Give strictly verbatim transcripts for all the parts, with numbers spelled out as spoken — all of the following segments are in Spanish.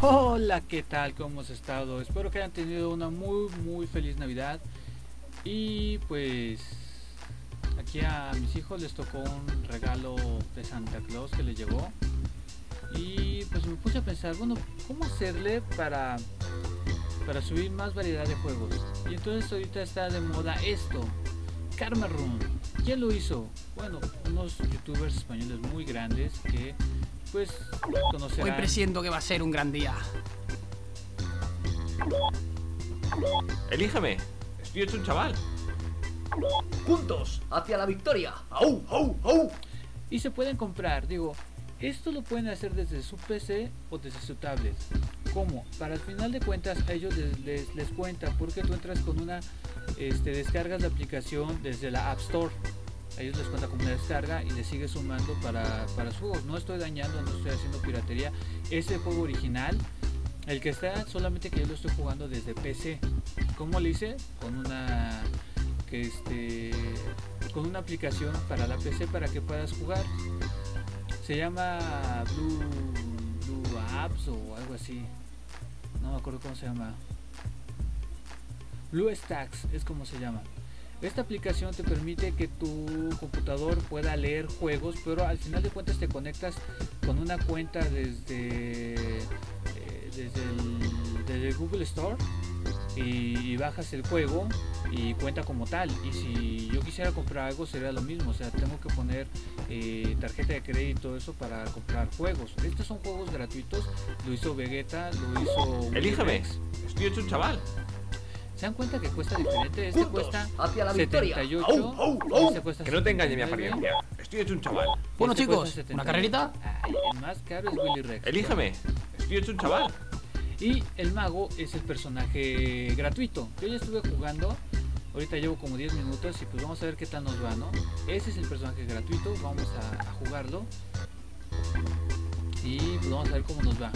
Hola, ¿qué tal? ¿Cómo has estado? Espero que hayan tenido una muy muy feliz Navidad. Y pues aquí a mis hijos les tocó un regalo de Santa Claus que les llegó. Y pues me puse a pensar, bueno, ¿cómo hacerle para, para subir más variedad de juegos? Y entonces ahorita está de moda esto, Karma Room. ¿Quién lo hizo? Bueno, unos youtubers españoles muy grandes que pues conocerán. Hoy presiento que va a ser un gran día. Elíjame, estoy hecho un chaval. Juntos, hacia la victoria. ¡Au, au, au! Y se pueden comprar, digo, esto lo pueden hacer desde su P C o desde su tablet. ¿Cómo? Para al final de cuentas a ellos les, les, les cuenta, porque tú entras con una, este, descargas la aplicación desde la App Store. A ellos les cuenta como una descarga y les sigue sumando para, para sus juegos. No estoy dañando, no estoy haciendo piratería. Es el juego original, el que está, solamente que yo lo estoy jugando desde P C. ¿Cómo lo hice? Con una, que este, con una aplicación para la P C para que puedas jugar. Se llama Blue, Blue Apps o algo así. No me acuerdo cómo se llama. BlueStacks es como se llama. Esta aplicación te permite que tu computador pueda leer juegos, pero al final de cuentas te conectas con una cuenta desde, eh, desde, el, desde el Google Store y, y bajas el juego y cuenta como tal. Y si yo quisiera comprar algo sería lo mismo, o sea, tengo que poner eh, tarjeta de crédito, eso, para comprar juegos. Estos son juegos gratuitos, lo hizo Vegeta, lo hizo Elíjame, estoy hecho un chaval. Se dan cuenta que cuesta diferente, este Juntos, cuesta hacia la setenta y ocho, oh, oh, oh. Este cuesta que no te engañe mi apariencia, estoy hecho un chaval. Bueno, este chicos, ¿una carrerita? Ay, el más caro es Willy Rex. Elíjame, estoy hecho un chaval. Y el mago es el personaje gratuito. Yo ya estuve jugando, ahorita llevo como diez minutos y pues vamos a ver qué tal nos va, ¿no? Ese es el personaje gratuito, vamos a, a jugarlo. Y pues vamos a ver cómo nos va.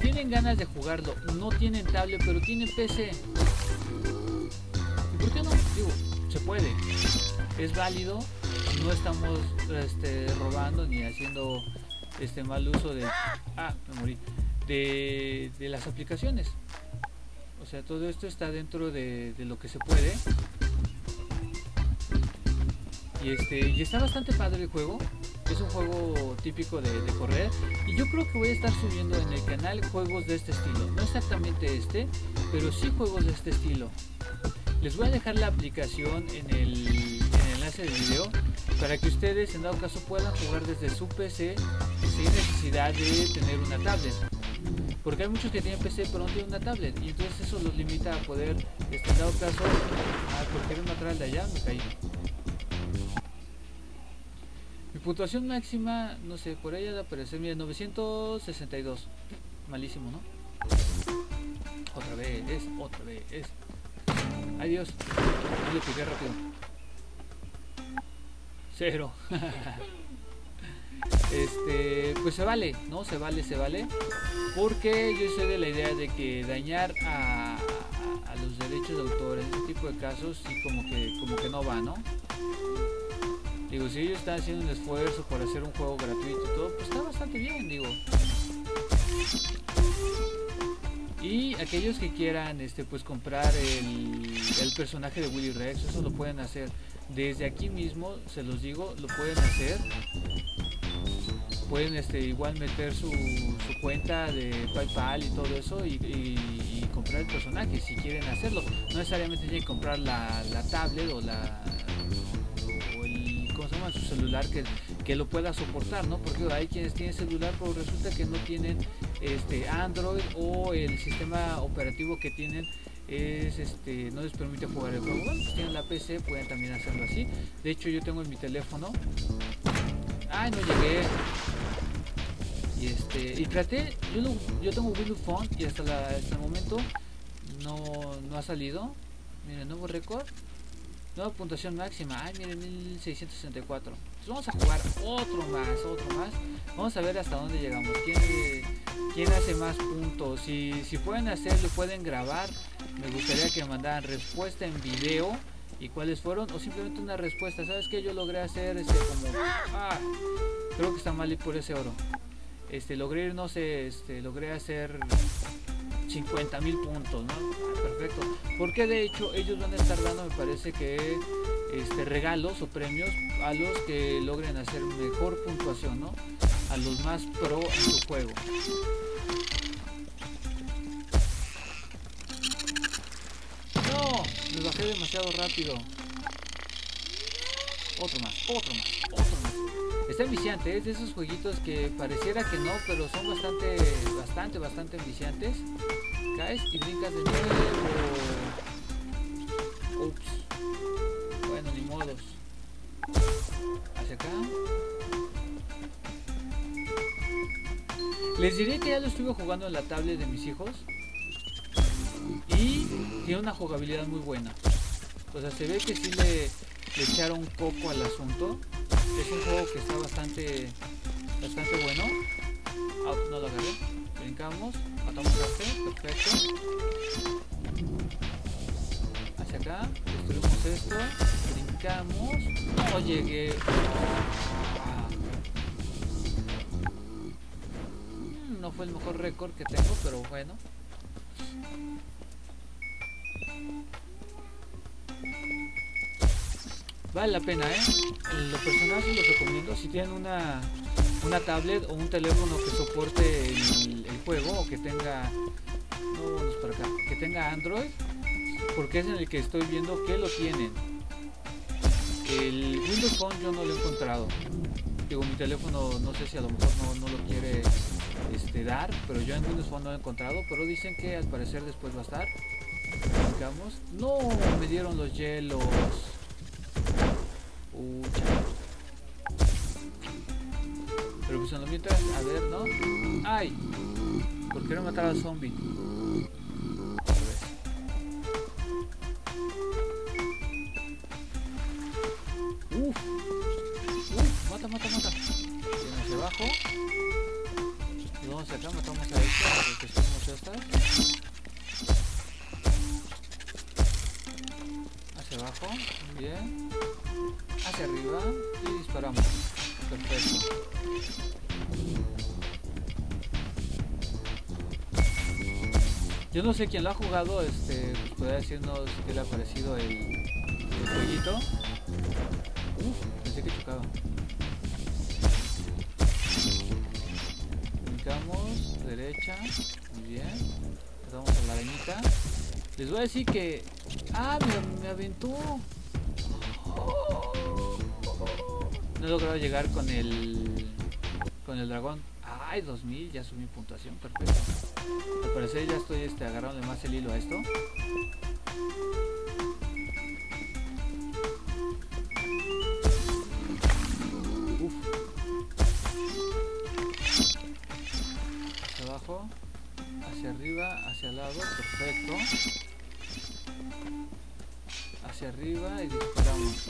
Tienen ganas de jugarlo, no tienen tablet pero tienen P C, ¿y por qué no? Digo, se puede, es válido, no estamos este, robando ni haciendo este mal uso de, ah, me morí, de, de las aplicaciones. O sea, todo esto está dentro de, de lo que se puede. Y, este, y está bastante padre el juego. Es un juego típico de, de correr. Y yo creo que voy a estar subiendo en el canal juegos de este estilo. No exactamente este, pero sí juegos de este estilo. Les voy a dejar la aplicación en el, en el enlace del video, para que ustedes en dado caso puedan jugar desde su P C sin necesidad de tener una tablet. Porque hay muchos que tienen P C pero no tienen una tablet, y entonces eso los limita a poder, en dado caso, a cualquier material de allá. Me caí. Puntuación máxima, no sé, por ahí de aparecer, mira, novecientos sesenta y dos. Malísimo, ¿no? Otra vez, es, otra vez, es. Ay, Dios, no le piqué rápido. Cero. Este, pues se vale, ¿no? Se vale, se vale. Porque yo soy de la idea de que dañar a, a los derechos de autor en este tipo de casos, sí, como que, como que no va, ¿no? Digo, si ellos están haciendo un esfuerzo por hacer un juego gratuito y todo, pues está bastante bien, digo. Y aquellos que quieran este, pues comprar el, el personaje de Willy Rex, eso lo pueden hacer. Desde aquí mismo, se los digo, lo pueden hacer. Pueden este, igual meter su, su cuenta de PayPal y todo eso y, y, y comprar el personaje si quieren hacerlo. No necesariamente tienen que comprar la, la tablet o la... a su celular que, que lo pueda soportar, ¿no? Porque hay quienes tienen celular pero resulta que no tienen este Android, o el sistema operativo que tienen es este no les permite jugar el juego. Bueno, pues tienen la P C, pueden también hacerlo así. De hecho, yo tengo en mi teléfono, ay, no llegué, y este y traté, yo, lo, yo tengo Windows Phone y hasta, la, hasta el momento no, no ha salido. Miren, nuevo récord. Nueva puntuación máxima, ay, miren, mil seiscientos sesenta y cuatro. Entonces vamos a jugar otro más, otro más. Vamos a ver hasta dónde llegamos. ¿Quién, eh, quién hace más puntos? Si, si pueden hacerlo, pueden grabar. Me gustaría que mandaran respuesta en video y cuáles fueron, o simplemente una respuesta. ¿Sabes qué? Yo logré hacer este como... Ah, creo que está mal ir por ese oro. Este, logré, no sé, este, logré hacer cincuenta mil puntos, ¿no? Ah, perfecto. Porque de hecho ellos van a estar dando, me parece que este, regalos o premios a los que logren hacer mejor puntuación, ¿no? A los más pro en su juego. ¡No! Me bajé demasiado rápido. Otro más, otro más, otro más. Está enviciante, es de esos jueguitos que pareciera que no, pero son bastante, bastante, bastante enviciantes. Caes y brincas de nuevo. Ups. Bueno, ni modos. Hacia acá. Les diré que ya lo estuve jugando en la tablet de mis hijos y tiene una jugabilidad muy buena. O sea, se ve que sí le, le echaron un poco al asunto. Es un juego que está bastante bastante bueno. Ah, no lo agarré. Brincamos, matamos a este, perfecto. Hacia acá, destruimos esto, brincamos. No llegué. No fue el mejor récord que tengo, pero bueno. Vale la pena, ¿eh? Los personajes los recomiendo. Si tienen una, una tablet o un teléfono que soporte el, el juego o que tenga... No, vamos para acá. Que tenga Android. Porque es en el que estoy viendo que lo tienen. El Windows Phone yo no lo he encontrado. Digo, mi teléfono no sé si a lo mejor no, no lo quiere... Este, dar, pero yo en Windows Phone no lo he encontrado, pero dicen que al parecer después va a estar. Digamos, no me dieron los hielos. Uy, pero pues en lo mientras, a ver, ¿no? Ay, ¿por qué no matar al zombie? Uff, uff, mata, mata, mata. Viene hacia abajo. Vamos acá, matamos a esta, hacemos esta. Hacia abajo, muy bien. Hacia arriba y disparamos. Perfecto. Yo no sé quién lo ha jugado, este, pues podría decirnos qué le ha parecido el, el jueguito. Uf, pensé que chocaba. Derecha, muy bien, vamos a la arenita. Les voy a decir que... ah, me, me aventó. No he logrado llegar con el con el dragón. Ay, dos mil, ya subí puntuación, perfecto. Al parecer ya estoy este, agarrándole más el hilo a esto. Hacia arriba, hacia el lado, perfecto. Hacia arriba y disparamos.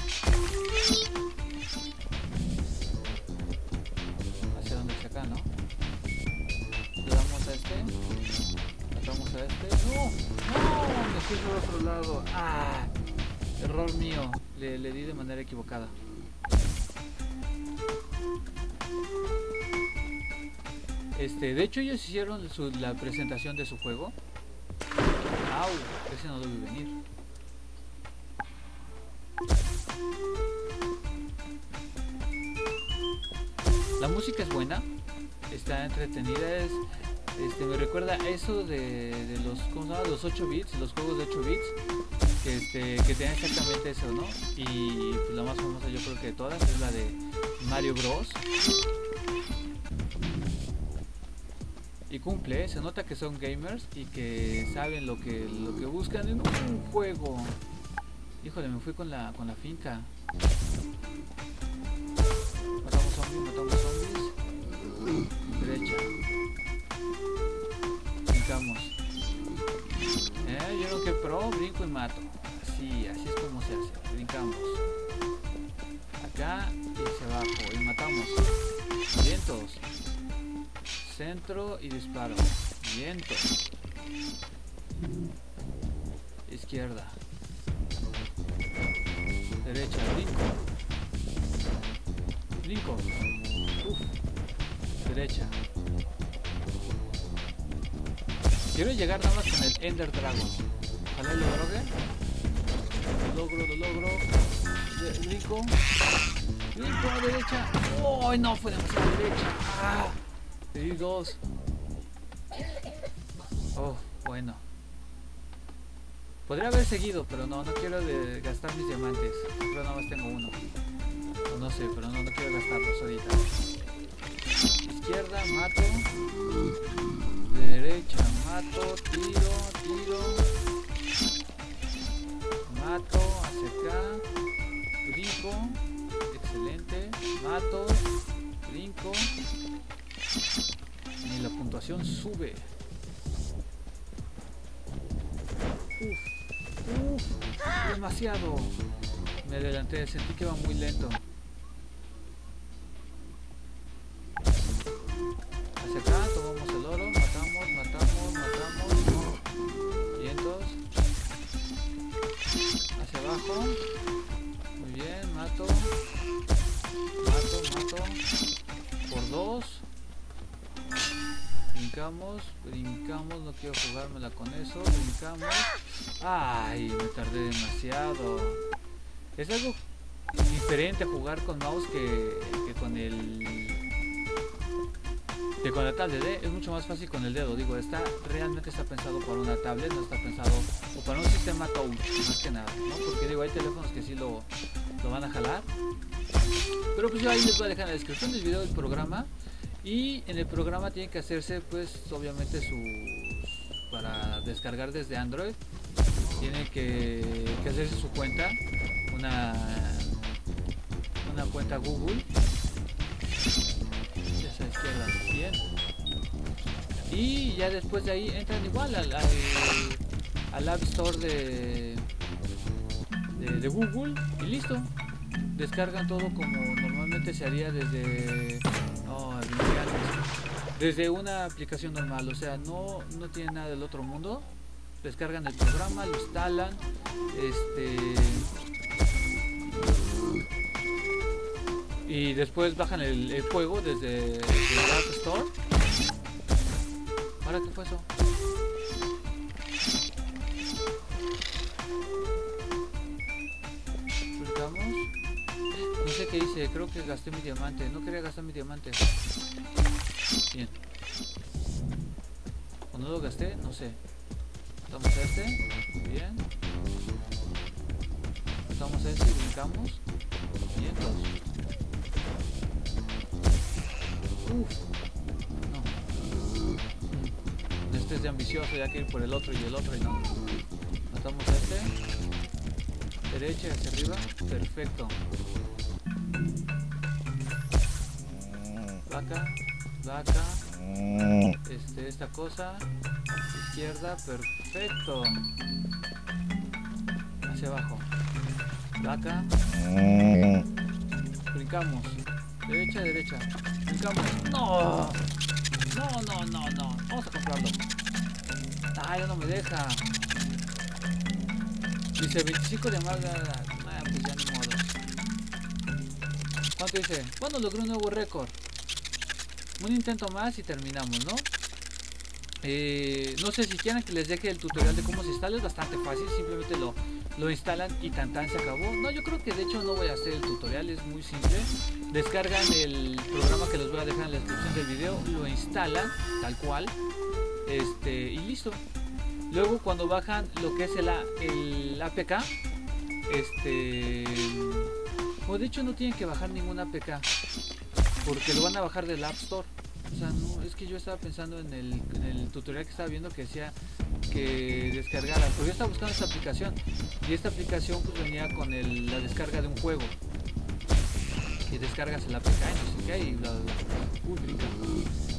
Hacia donde es acá, ¿no? Le damos a este. Le damos a este. ¡No! ¡No! Me fui por otro lado. ¡Ah! Error mío. Le, le di de manera equivocada. Este, de hecho ellos hicieron su, la presentación de su juego. ¡Au! Ese no debe venir. La música es buena, está entretenida, es, este, me recuerda eso de, de los, ¿cómo se llama? Los ocho bits, los juegos de ocho bits, que, este, que tenían exactamente eso, ¿no? Y pues, la más famosa yo creo que de todas es la de Mario Bros. Y cumple, ¿eh? Se nota que son gamers y que saben lo que, lo que buscan en un juego. Híjole, me fui con la, con la finca. Matamos zombies, matamos zombies. Derecha. Brincamos. Eh, yo creo que pro, brinco y mato. Así, así es como se hace. Brincamos. Acá y hacia abajo. Y matamos. Vientos. Centro y disparo. Viento. Izquierda. Derecha. Brinco. Brinco. Uf. Derecha. Quiero llegar nada más con el Ender Dragon. Ojalá lo logre. Lo logro, lo logro. Rico. Rico a derecha. ¡Oh, no! Fue demasiado a derecha. ¡Ah! Le di dos. Oh, bueno. Podría haber seguido, pero no, no quiero de gastar mis diamantes. Pero nada más tengo uno. O no sé, pero no, no quiero gastarlos ahorita. Izquierda, mato. De derecha, mato, tiro, tiro. Mato, hacia acá. Brinco. Excelente. Mato. Brinco. Y la puntuación sube. Uf, uf, demasiado. Me adelanté, sentí que va muy lento. Hacia acá, tomamos el oro, matamos, matamos, matamos. Y entonces, hacia abajo. Muy bien, mato. Mato, mato. Por dos. Brincamos, brincamos, no quiero jugármela con eso, brincamos. Ay, me tardé demasiado. Es algo diferente jugar con mouse que, que con el... que con la tablet, ¿eh? Es mucho más fácil con el dedo, digo, está realmente está pensado para una tablet, no está pensado o para un sistema touch, más que nada, ¿no? Porque digo, hay teléfonos que sí lo, lo van a jalar. Pero pues yo ahí les voy a dejar en la descripción del video del programa. Y en el programa tienen que hacerse pues obviamente sus, para descargar desde Android tienen que, que hacerse su cuenta, una una cuenta Google. Esa izquierda, bien. Y ya después de ahí entran igual al, al, al App Store de, de, de Google y listo. Descargan todo como normalmente se haría desde... desde una aplicación normal, o sea, no, no tiene nada del otro mundo. Descargan el programa, lo instalan, este, y después bajan el, el juego desde, desde el App Store. ¿Ahora qué fue eso? No sé qué hice, creo que gasté mi diamante, no quería gastar mi diamante. Bien. ¿O no lo gasté? No sé. Matamos a este. Bien. Matamos a este y brincamos. quinientos. Uff. No. Este es de ambicioso, ya que ir por el otro y el otro y no. Matamos a este. Derecha hacia arriba. Perfecto. Vaca. Vaca, este, esta cosa, izquierda, perfecto, hacia abajo, vaca, brincamos, derecha, derecha, brincamos, no, no, no, no, no, vamos a comprarlo, ah, ya no me deja, dice veinticinco de amarga, ah, pues ya ni modo, ¿cuánto dice? Bueno, logré un nuevo récord. Un intento más y terminamos, ¿no? Eh, no sé si quieren que les deje el tutorial de cómo se instala, es bastante fácil, simplemente lo, lo instalan y tan tan se acabó. No, yo creo que de hecho no voy a hacer el tutorial, es muy simple. Descargan el programa que les voy a dejar en la descripción del video, lo instalan tal cual, este, y listo. Luego cuando bajan lo que es el, el A P K, este, o de hecho no tienen que bajar ningún A P K. Porque lo van a bajar del App Store. O sea, no, es que yo estaba pensando en el, en el tutorial que estaba viendo que decía que descargara. Porque yo estaba buscando esta aplicación. Y esta aplicación pues venía con el, la descarga de un juego. Y descargas el A P K y no sé qué y bla bla bla. Uy, brinca.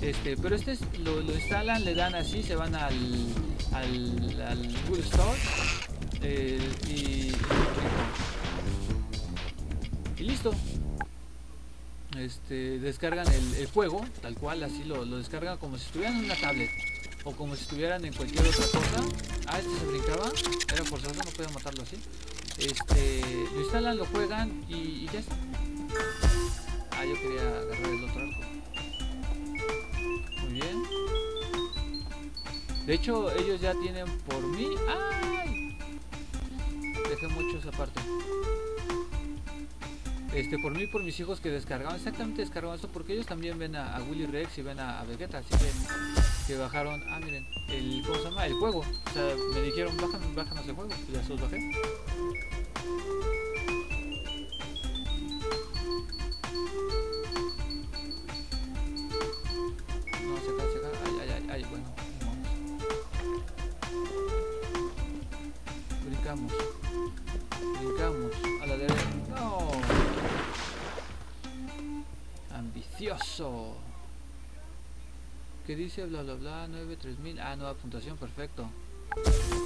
Este, pero este es, lo, lo instalan, le dan así, se van al, al, al Google Store. Eh, y, y, y listo. Este, descargan el, el juego tal cual, así lo, lo descargan como si estuvieran en una tablet o como si estuvieran en cualquier otra cosa. Ah, este se brincaba, era forzoso, no podía matarlo así. Este, lo instalan, lo juegan y, y ya está. Ah, yo quería agarrar el otro arco. Muy bien. De hecho, ellos ya tienen por mí. ¡Ay! Dejé mucho esa parte. Este, por mí y por mis hijos que descargaban. Exactamente, descargaban eso porque ellos también ven a, a Willy Rex y ven a, a Vegeta. Así que, que bajaron. Ah, miren, el, ¿cómo se llama? El juego. O sea, me dijeron, bájanos, bájanos el juego. Y ya se los bajé. Brincamos a la derecha. ¡No! ¡Ambicioso! ¿Qué dice? Bla bla bla. nueve, tres mil. Ah, nueva puntuación. Perfecto.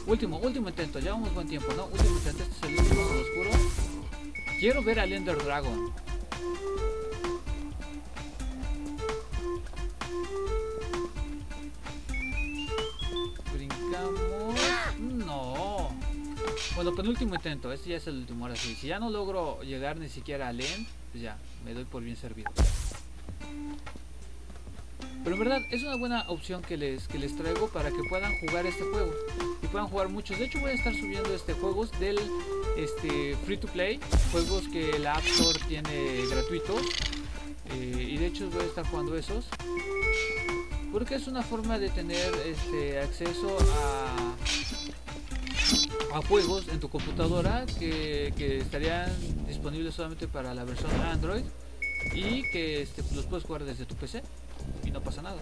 Último, último intento. Llevamos buen tiempo, ¿no? Último intento. Este es el último oscuro. Quiero ver al Ender Dragon. Brincamos. No. Bueno, penúltimo intento, este ya es el último, ahora sí. Si ya no logro llegar ni siquiera al end, pues ya, me doy por bien servido. Pero en verdad, es una buena opción que les, que les traigo para que puedan jugar este juego. Y puedan jugar muchos. De hecho, voy a estar subiendo este juegos del este, free to play. Juegos que la App Store tiene gratuitos. Eh, y de hecho, voy a estar jugando esos. Porque es una forma de tener este, acceso a... a juegos en tu computadora que, que estarían disponibles solamente para la versión Android y que este, los puedes jugar desde tu P C y no pasa nada.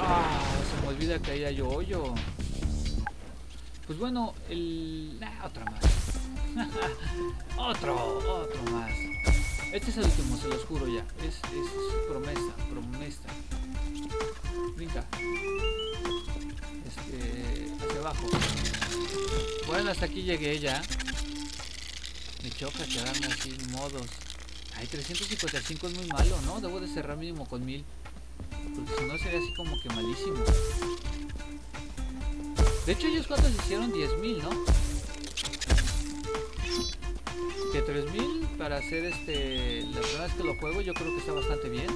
Ah, se me olvida que ahí hay hoyo. Pues bueno, el... Nah, otra más. otro, otro más. Este es el último, se los juro ya. Es, es promesa, promesa. Brinca. Este, hacia abajo. Bueno, hasta aquí llegué ya. Me choca quedarme así en modos. Ay, trescientos cincuenta y cinco es muy malo, ¿no? Debo de cerrar mínimo con mil. Porque si no sería así como que malísimo. De hecho ellos cuántos hicieron diez mil, ¿no? Que tres mil para hacer este... La primera vez que lo juego yo creo que está bastante bien.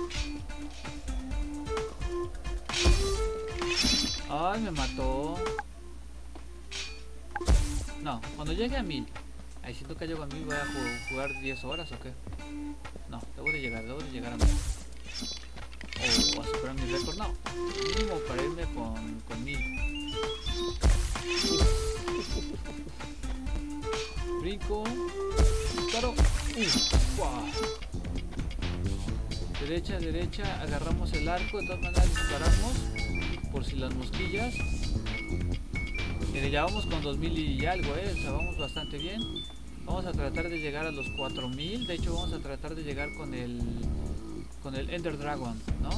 Ay, me mató. No, cuando llegue a mil. Ahí siento que llego a mil. Voy a jug jugar diez horas o qué. No, debo de llegar, debo de llegar a mil. O oh, a superar mi récord. No, mínimo para irme con, con mil. Brinco. Claro. Uh, wow. Derecha, derecha. Agarramos el arco. De todas maneras disparamos. Por si las mosquillas. Mire, ya vamos con dos mil y algo, eh. O sea, vamos bastante bien. Vamos a tratar de llegar a los cuatro mil. De hecho, vamos a tratar de llegar con el con el Ender Dragon, ¿no?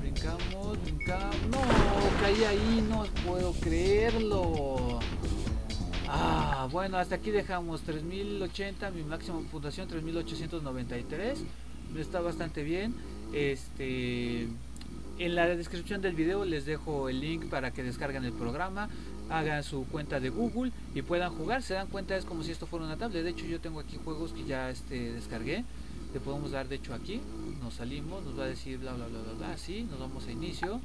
Brincamos, brincamos. No, caí ahí, no puedo creerlo. Ah, bueno, hasta aquí dejamos tres mil ochenta, mi máxima puntuación tres mil ochocientos noventa y tres. Está bastante bien. Este, en la descripción del video les dejo el link para que descarguen el programa, hagan su cuenta de Google y puedan jugar. Se dan cuenta, es como si esto fuera una tablet. De hecho yo tengo aquí juegos que ya este, descargué. Le podemos dar, de hecho aquí nos salimos, nos va a decir bla bla bla bla bla, sí, nos vamos a inicio,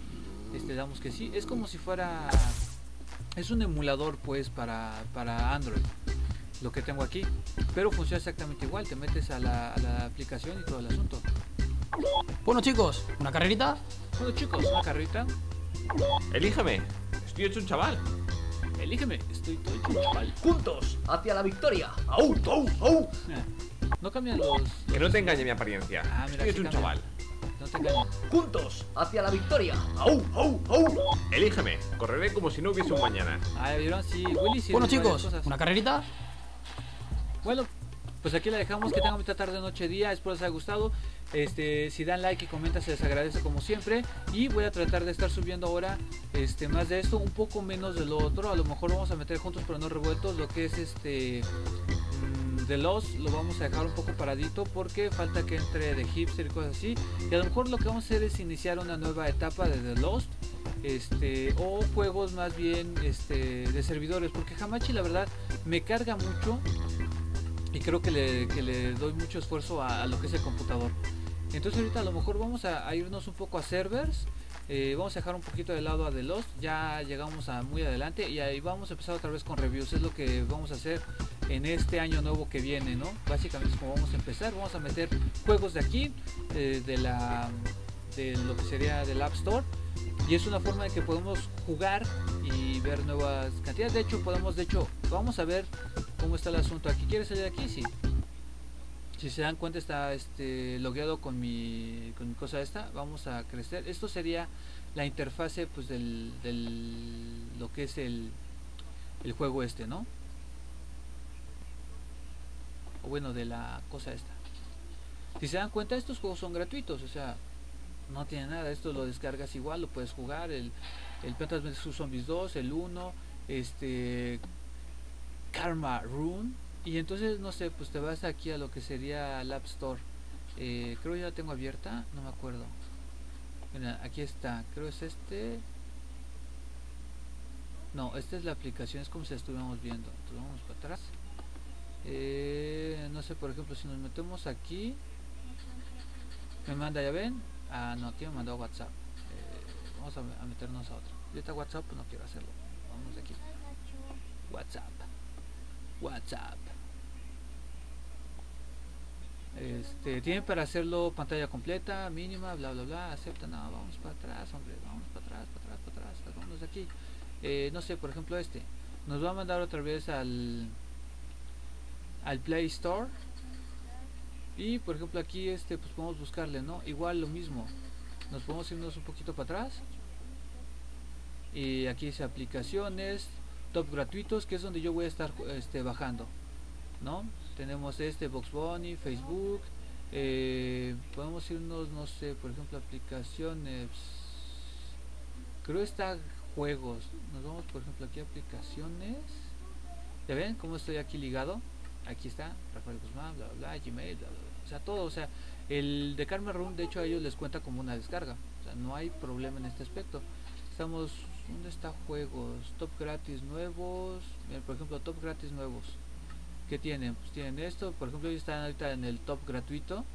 este, damos que sí. Es como si fuera... Es un emulador pues para, para Android, lo que tengo aquí, pero funciona exactamente igual, te metes a la, a la aplicación y todo el asunto. Bueno chicos, ¿una carrerita? Bueno chicos, ¿una carrerita? Elíjame, estoy hecho un chaval. Elíjame, estoy todo hecho un chaval. Juntos, hacia la victoria. ¡Au, au, au! No cambian los... los que no te engañe mi apariencia, ah, mira, estoy hecho un chaval. No te engañes. Juntos, hacia la victoria. ¡Au, au, au! Elíjame, correré como si no hubiese un mañana. Ah, ¿vieron? Sí, Willy, sí, bueno chicos, ¿una carrerita? Bueno, pues aquí la dejamos. Que tengan esta tarde, noche, día. Espero les haya gustado. Este, si dan like y comentan se les agradece como siempre. Y voy a tratar de estar subiendo ahora este, más de esto, un poco menos de lo otro. A lo mejor vamos a meter juntos pero no revueltos lo que es este... de los lo vamos a dejar un poco paradito porque falta que entre de hipster y cosas así, y a lo mejor lo que vamos a hacer es iniciar una nueva etapa de The Lost, este, o juegos más bien este, de servidores, porque Hamachi la verdad me carga mucho y creo que le, que le doy mucho esfuerzo a, a lo que es el computador. Entonces ahorita a lo mejor vamos a, a irnos un poco a servers, eh, vamos a dejar un poquito de lado a The Lost, ya llegamos a muy adelante y ahí vamos a empezar otra vez con reviews. Es lo que vamos a hacer en este año nuevo que viene, ¿no? Básicamente es como vamos a empezar, vamos a meter juegos de aquí, eh, de, la, de lo que sería del App Store. Y es una forma de que podemos jugar y ver nuevas cantidades. De hecho, podemos, de hecho, vamos a ver cómo está el asunto aquí. ¿Quieres salir de aquí? Sí. Si se dan cuenta, está este, logueado con mi, con mi cosa esta. Vamos a crecer. Esto sería la interfase, pues, del, del lo que es el, el juego este, ¿no? O bueno, de la cosa esta. Si se dan cuenta, estos juegos son gratuitos, o sea, no tiene nada, esto lo descargas igual, lo puedes jugar, el, el Plants vs Zombies dos, el uno, este Karma Room, y entonces no sé, pues te vas aquí a lo que sería el App Store, eh, creo que ya la tengo abierta, no me acuerdo. Mira, aquí está, creo es este, no, esta es la aplicación, es como si la estuviéramos viendo. Entonces vamos para atrás, eh, no sé, por ejemplo, si nos metemos aquí, me manda, ya ven. Ah, no, aquí me mandó WhatsApp. Eh, vamos a, a meternos a otra. Yo está WhatsApp, pues no quiero hacerlo. Vamos de aquí. WhatsApp. WhatsApp. Este, tienen para hacerlo pantalla completa, mínima, bla, bla, bla. Acepta, no, vamos para atrás, hombre. Vamos para atrás, para atrás, para atrás. Vámonos de aquí. Eh, no sé, por ejemplo, este. Nos va a mandar otra vez al, al Play Store. Y por ejemplo aquí este, pues podemos buscarle, ¿no? Igual lo mismo, nos podemos irnos un poquito para atrás y aquí dice aplicaciones, top gratuitos, que es donde yo voy a estar este, bajando, ¿no? Tenemos este Box Bunny, Facebook, eh, podemos irnos, no sé, por ejemplo aplicaciones, creo está juegos, nos vamos por ejemplo aquí aplicaciones, ¿ya ven cómo estoy aquí ligado? Aquí está, Rafael Guzmán, bla, bla, bla, Gmail, bla, bla, bla, o sea, todo, o sea, el de Karma Room, de hecho, a ellos les cuenta como una descarga, o sea, no hay problema en este aspecto. Estamos, ¿dónde está juegos? Top gratis nuevos, mira, por ejemplo, top gratis nuevos, ¿qué tienen? Pues tienen esto, por ejemplo, ellos están ahorita en el top gratuito,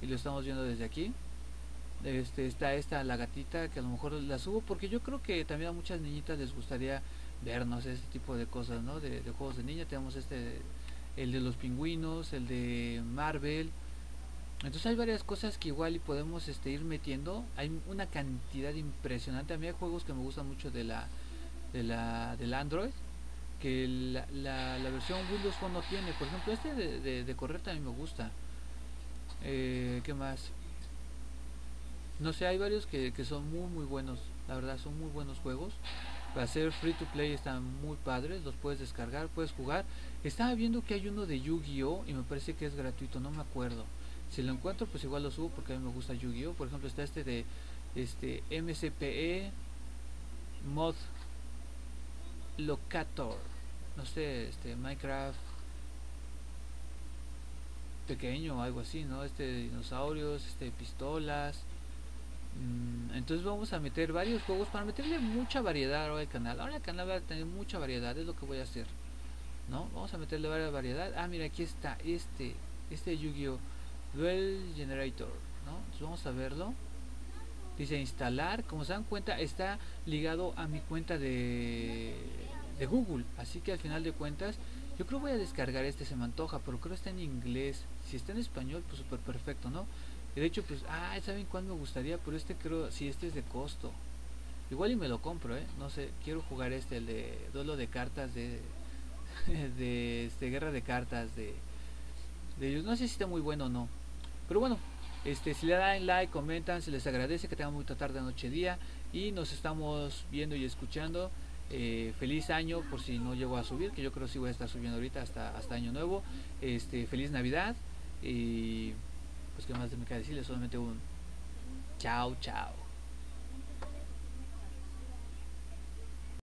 y lo estamos viendo desde aquí. Este, está esta, la gatita, que a lo mejor la subo, porque yo creo que también a muchas niñitas les gustaría vernos este tipo de cosas, ¿no? De, de juegos de niña. Tenemos este, el de los pingüinos, el de Marvel. Entonces hay varias cosas que igual y podemos este, ir metiendo. Hay una cantidad impresionante. A mí hay juegos que me gustan mucho de la, de la del Android, que la, la, la versión Windows Phone no tiene. Por ejemplo este de, de, de correr también me gusta. eh, ¿Qué más? No sé, hay varios que, que son muy muy buenos. La verdad son muy buenos juegos. Para ser free to play están muy padres, los puedes descargar, puedes jugar. Estaba viendo que hay uno de Yu-Gi-Oh! Y me parece que es gratuito, no me acuerdo. Si lo encuentro, pues igual lo subo porque a mí me gusta Yu-Gi-Oh! Por ejemplo, está este de este M C P E Mod Locator. No sé, este Minecraft pequeño o algo así, ¿no? Este de dinosaurios, este de pistolas. Entonces vamos a meter varios juegos para meterle mucha variedad ahora al canal. Ahora el canal va a tener mucha variedad, es lo que voy a hacer, ¿no? Vamos a meterle varias variedad. Ah, mira, aquí está este, este Yu-Gi-Oh! Duel Generator, ¿no? Entonces vamos a verlo. Dice instalar, como se dan cuenta está ligado a mi cuenta de, de Google. Así que al final de cuentas yo creo voy a descargar este, se me antoja, pero creo está en inglés. Si está en español, pues súper perfecto, ¿no? De hecho, pues, ah, ¿saben cuál me gustaría? Pero este creo, si sí, este es de costo. Igual y me lo compro, ¿eh? No sé, quiero jugar este, el de duelo de cartas, de, de este, guerra de cartas, de, de ellos. No sé si está muy bueno o no. Pero bueno, este, si le dan like, comentan, se les agradece, que tengan muy tarde, noche, día. Y nos estamos viendo y escuchando. Eh, feliz año, por si no llego a subir, que yo creo que sí voy a estar subiendo ahorita hasta, hasta año nuevo. Este, feliz Navidad. Y... pues que más me queda decirles, solamente un chao, chao.